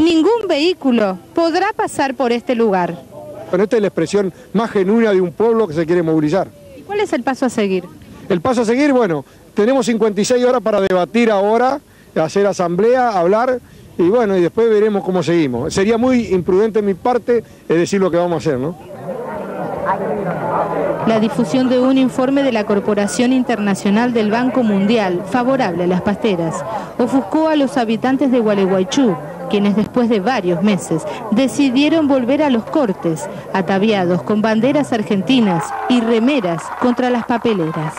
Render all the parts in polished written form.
ningún vehículo podrá pasar por este lugar. Bueno, esta es la expresión más genuina de un pueblo que se quiere movilizar. ¿Y cuál es el paso a seguir? El paso a seguir, bueno, tenemos 56 horas para debatir ahora, hacer asamblea, hablar, y bueno, y después veremos cómo seguimos. Sería muy imprudente de mi parte decir lo que vamos a hacer, ¿no? La difusión de un informe de la Corporación Internacional del Banco Mundial, favorable a las pasteras, ofuscó a los habitantes de Gualeguaychú, quienes después de varios meses decidieron volver a los cortes, ataviados con banderas argentinas y remeras contra las papeleras.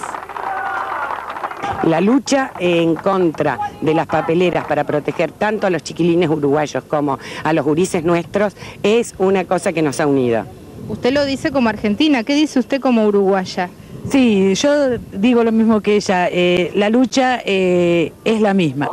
La lucha en contra de las papeleras para proteger tanto a los chiquilines uruguayos como a los gurises nuestros es una cosa que nos ha unido. Usted lo dice como argentina, ¿qué dice usted como uruguaya? Sí, yo digo lo mismo que ella, la lucha es la misma.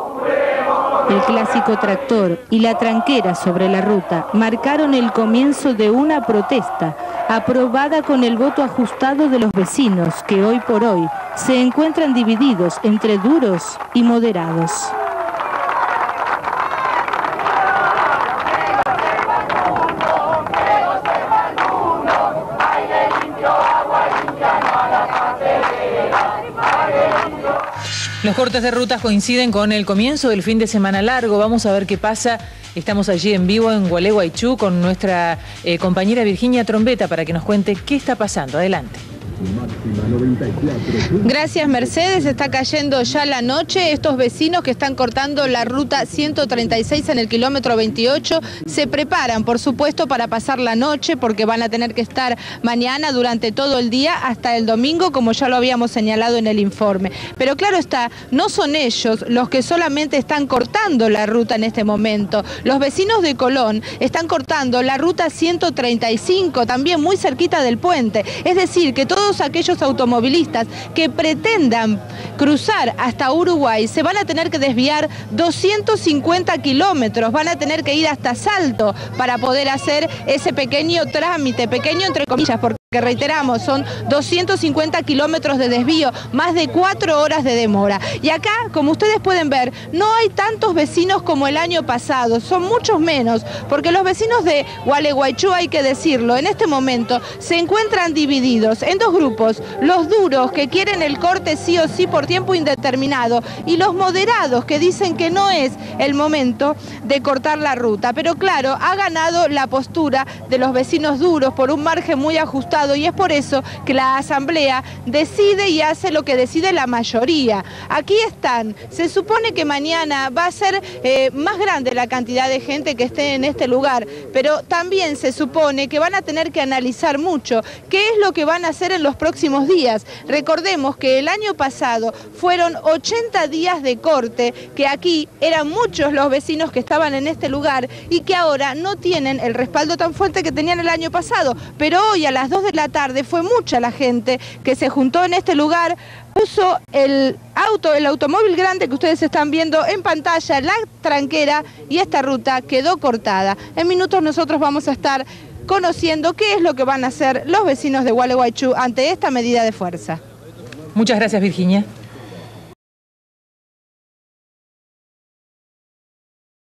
El clásico tractor y la tranquera sobre la ruta marcaron el comienzo de una protesta aprobada con el voto ajustado de los vecinos que hoy por hoy se encuentran divididos entre duros y moderados. Los cortes de rutas coinciden con el comienzo del fin de semana largo. Vamos a ver qué pasa. Estamos allí en vivo en Gualeguaychú con nuestra compañera Virginia Trombetta para que nos cuente qué está pasando. Adelante. Gracias, Mercedes. Está cayendo ya la noche. Estos vecinos que están cortando la ruta 136 en el kilómetro 28 se preparan, por supuesto, para pasar la noche porque van a tener que estar mañana durante todo el día hasta el domingo, como ya lo habíamos señalado en el informe. Pero claro está, no son ellos los que solamente están cortando la ruta en este momento. Los vecinos de Colón están cortando la ruta 135, también muy cerquita del puente. Es decir, que todos aquellos automovilistas que pretendan cruzar hasta Uruguay se van a tener que desviar 250 kilómetros, van a tener que ir hasta Salto para poder hacer ese pequeño trámite, pequeño entre comillas, porque reiteramos, son 250 kilómetros de desvío, más de 4 horas de demora. Y acá, como ustedes pueden ver, no hay tantos vecinos como el año pasado, son muchos menos, porque los vecinos de Gualeguaychú, hay que decirlo, en este momento se encuentran divididos en dos grupos, los duros que quieren el corte sí o sí por tiempo indeterminado y los moderados que dicen que no es el momento de cortar la ruta. Pero claro, ha ganado la postura de los vecinos duros por un margen muy ajustado y es por eso que la asamblea decide y hace lo que decide la mayoría. Aquí están, se supone que mañana va a ser más grande la cantidad de gente que esté en este lugar, pero también se supone que van a tener que analizar mucho qué es lo que van a hacer en los próximos días. Recordemos que el año pasado fueron 80 días de corte, que aquí eran muchos los vecinos que estaban en este lugar y que ahora no tienen el respaldo tan fuerte que tenían el año pasado, pero hoy a las 2 de la tarde fue mucha la gente que se juntó en este lugar, puso el automóvil grande que ustedes están viendo en pantalla, la tranquera, y esta ruta quedó cortada. En minutos nosotros vamos a estar conociendo qué es lo que van a hacer los vecinos de Gualeguaychú ante esta medida de fuerza. Muchas gracias, Virginia.